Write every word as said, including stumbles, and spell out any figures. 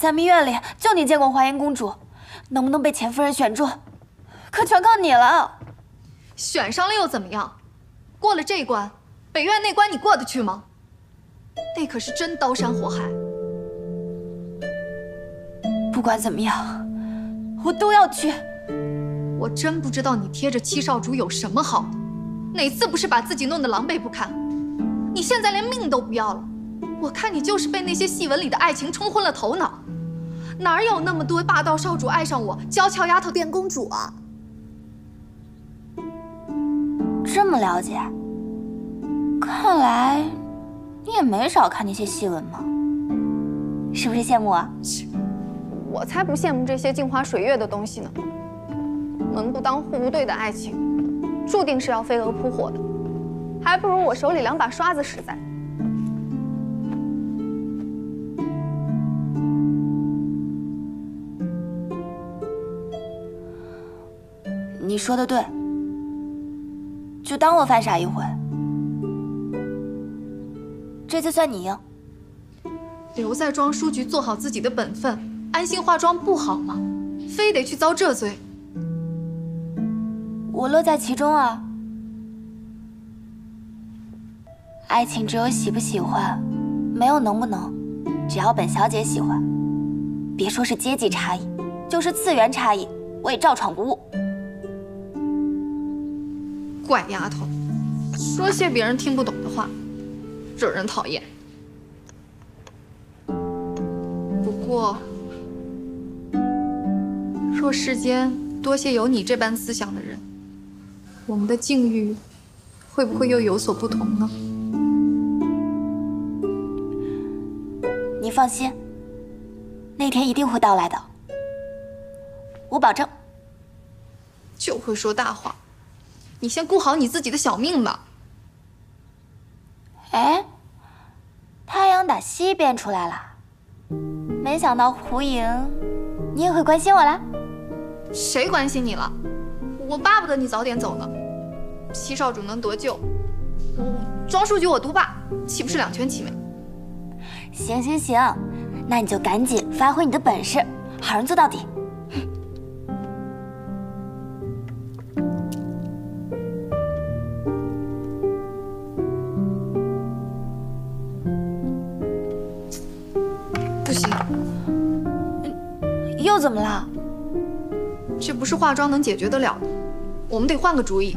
咱们院里就你见过华严公主，能不能被钱夫人选中，可全靠你了。选上了又怎么样？过了这一关，北院那关你过得去吗？那可是真刀山火海。不管怎么样，我都要去。我真不知道你贴着七少主有什么好的，哪次不是把自己弄得狼狈不堪？你现在连命都不要了。 我看你就是被那些戏文里的爱情冲昏了头脑，哪有那么多霸道少主爱上我，娇俏丫头变公主啊？这么了解，看来你也没少看那些戏文嘛，是不是羡慕我？我才不羡慕这些镜花水月的东西呢。门不当户不对的爱情，注定是要飞蛾扑火的，还不如我手里两把刷子实在。 你说的对，就当我犯傻一回，这次算你赢。留在庄书局做好自己的本分，安心化妆不好吗？非得去遭这罪，我乐在其中啊。爱情只有喜不喜欢，没有能不能，只要本小姐喜欢，别说是阶级差异，就是次元差异，我也照闯不误。 怪丫头，说些别人听不懂的话，惹人讨厌。不过，若世间多些有你这般思想的人，我们的境遇会不会又有所不同呢？你放心，那天一定会到来的，我保证。就会说大话。 你先顾好你自己的小命吧。哎，太阳打西边出来了，没想到胡莹，你也会关心我啦？谁关心你了？我巴不得你早点走呢。七少主能得救，庄书局我独霸，岂不是两全其美？行行行，那你就赶紧发挥你的本事，好人做到底。 又怎么了？这不是化妆能解决得了的，我们得换个主意。